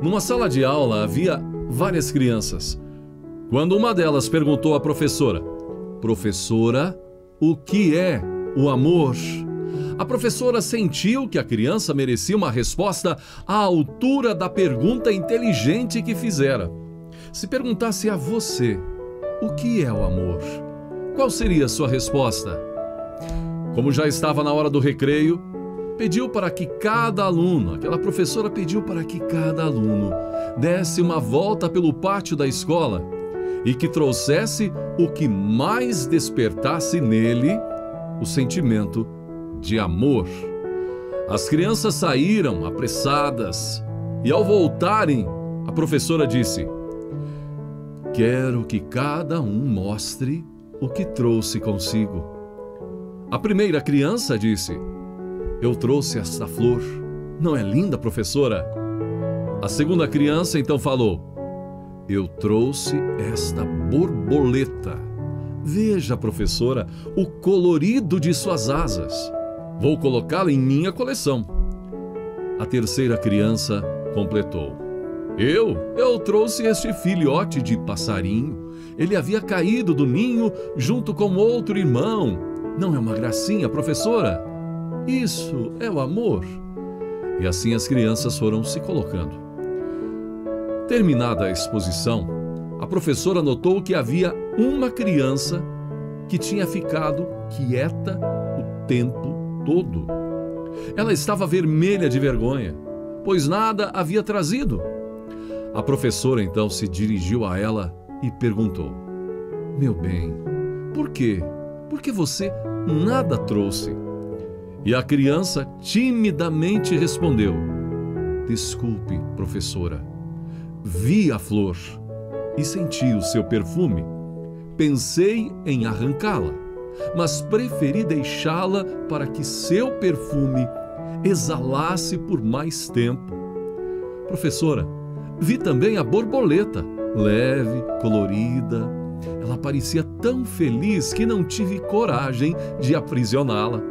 Numa sala de aula havia várias crianças. Quando uma delas perguntou à professora: "Professora, o que é o amor?", a professora sentiu que a criança merecia uma resposta à altura da pergunta inteligente que fizera. Se perguntasse a você, o que é o amor? Qual seria a sua resposta? Como já estava na hora do recreio, aquela professora pediu para que cada aluno desse uma volta pelo pátio da escola e que trouxesse o que mais despertasse nele o sentimento de amor. As crianças saíram apressadas e, ao voltarem, a professora disse: "Quero que cada um mostre o que trouxe consigo." A primeira criança disse: "Eu trouxe esta flor. Não é linda, professora?" A segunda criança então falou: "Eu trouxe esta borboleta. Veja, professora, o colorido de suas asas. Vou colocá-la em minha coleção." A terceira criança completou: Eu trouxe este filhote de passarinho. Ele havia caído do ninho junto com outro irmão. Não é uma gracinha, professora? Isso é o amor." E assim as crianças foram se colocando. Terminada a exposição, a professora notou que havia uma criança que tinha ficado quieta o tempo todo. Ela estava vermelha de vergonha, pois nada havia trazido. A professora então se dirigiu a ela e perguntou: "Meu bem, por quê? Por que você nada trouxe?" E a criança timidamente respondeu: "Desculpe, professora. Vi a flor e senti o seu perfume. Pensei em arrancá-la, mas preferi deixá-la para que seu perfume exalasse por mais tempo. Professora, vi também a borboleta, leve, colorida. Ela parecia tão feliz que não tive coragem de aprisioná-la.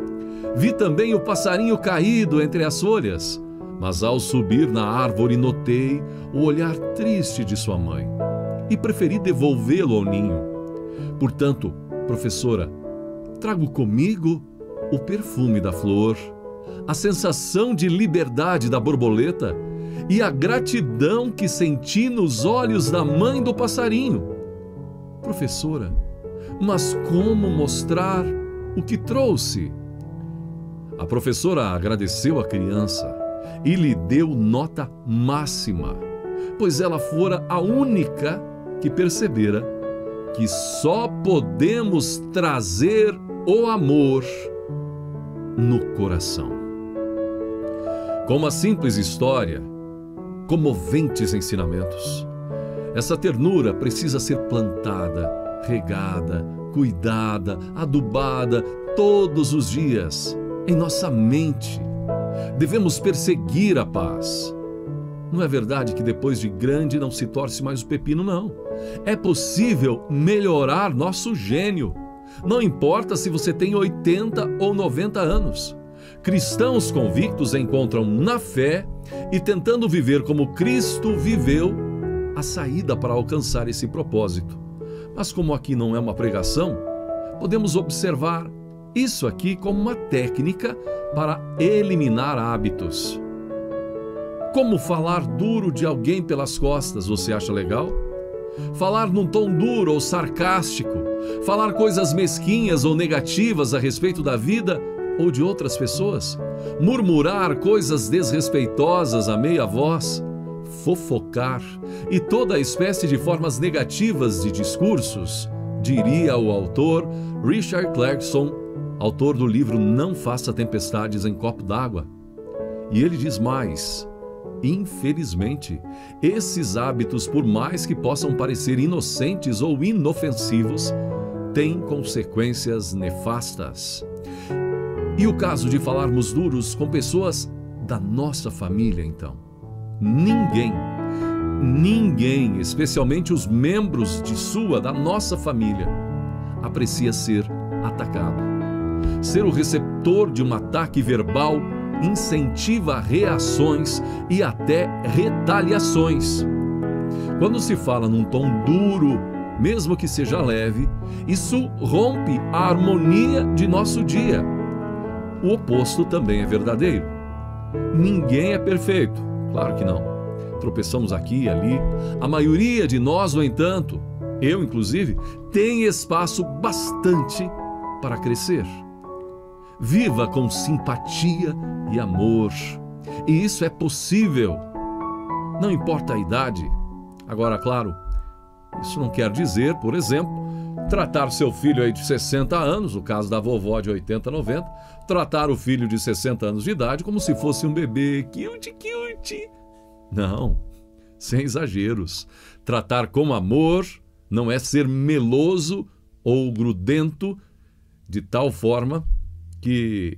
Vi também o passarinho caído entre as folhas, mas ao subir na árvore notei o olhar triste de sua mãe e preferi devolvê-lo ao ninho. Portanto, professora, trago comigo o perfume da flor, a sensação de liberdade da borboleta e a gratidão que senti nos olhos da mãe do passarinho. Professora, mas como mostrar o que trouxe?" A professora agradeceu a criança e lhe deu nota máxima, pois ela fora a única que percebera que só podemos trazer o amor no coração. Com uma simples história, comoventes ensinamentos, essa ternura precisa ser plantada, regada, cuidada, adubada todos os dias em nossa mente. Devemos perseguir a paz. Não é verdade que depois de grande não se torce mais o pepino, não. É possível melhorar nosso gênio. Não importa se você tem 80 ou 90 anos. Cristãos convictos encontram na fé e tentando viver como Cristo viveu a saída para alcançar esse propósito. Mas como aqui não é uma pregação, podemos observar isso aqui como uma técnica para eliminar hábitos. Como falar duro de alguém pelas costas, você acha legal? Falar num tom duro ou sarcástico, falar coisas mesquinhas ou negativas a respeito da vida ou de outras pessoas, murmurar coisas desrespeitosas à meia voz, fofocar e toda a espécie de formas negativas de discursos, diria o autor Richard Clarkson, autor do livro Não Faça Tempestades em Copo d'Água. E ele diz mais: infelizmente, esses hábitos, por mais que possam parecer inocentes ou inofensivos, têm consequências nefastas. E o caso de falarmos duros com pessoas da nossa família, então? Ninguém, especialmente os membros de da nossa família, aprecia ser atacado. Ser o receptor de um ataque verbal incentiva reações e até retaliações. Quando se fala num tom duro, mesmo que seja leve, isso rompe a harmonia de nosso dia. O oposto também é verdadeiro. Ninguém é perfeito, claro que não. Tropeçamos aqui e ali. A maioria de nós, no entanto, eu inclusive, tem espaço bastante para crescer. Viva com simpatia e amor. E isso é possível. Não importa a idade. Agora, claro, isso não quer dizer, por exemplo, tratar seu filho aí de 60 anos, o caso da vovó de 80, 90, tratar o filho de 60 anos de idade como se fosse um bebê cute, cute. Não, sem exageros. Tratar com amor não é ser meloso ou grudento de tal forma que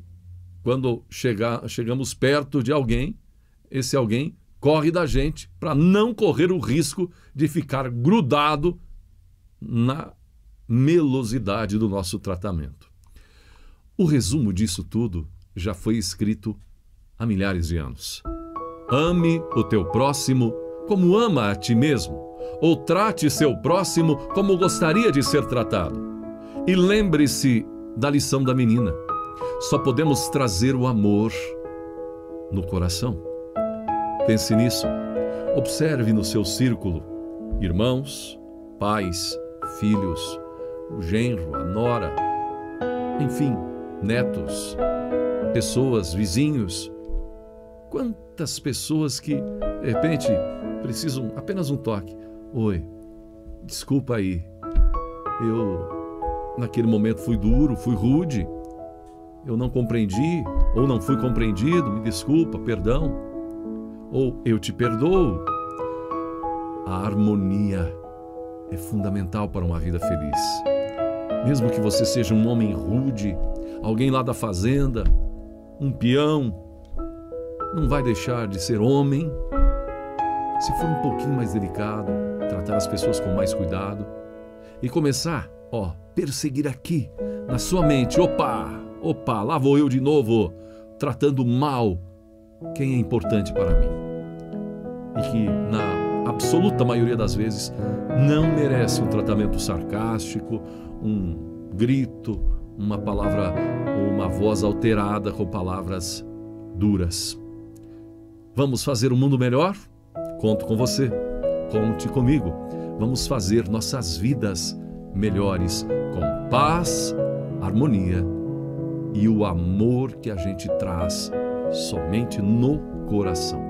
quando chegamos perto de alguém, esse alguém corre da gente para não correr o risco de ficar grudado na melosidade do nosso tratamento. O resumo disso tudo já foi escrito há milhares de anos. Ame o teu próximo como ama a ti mesmo, ou trate seu próximo como gostaria de ser tratado. E lembre-se da lição da menina. Só podemos trazer o amor no coração. Pense nisso. Observe no seu círculo, irmãos, pais, filhos, o genro, a nora, enfim, netos, pessoas, vizinhos. Quantas pessoas que, de repente, precisam apenas um toque. Oi, desculpa aí, eu naquele momento fui duro, fui rude, eu não compreendi ou não fui compreendido, me desculpa, perdão, ou eu te perdoo. A harmonia é fundamental para uma vida feliz. Mesmo que você seja um homem rude, alguém lá da fazenda, um peão, não vai deixar de ser homem se for um pouquinho mais delicado, tratar as pessoas com mais cuidado e começar, ó, perseguir aqui na sua mente, opa, lá vou eu de novo, tratando mal quem é importante para mim e que na absoluta maioria das vezes não merece um tratamento sarcástico, um grito, uma palavra ou uma voz alterada com palavras duras. Vamos fazer um mundo melhor? Conto com você, conte comigo. Vamos fazer nossas vidas melhores com paz, harmonia e o amor que a gente traz somente no coração.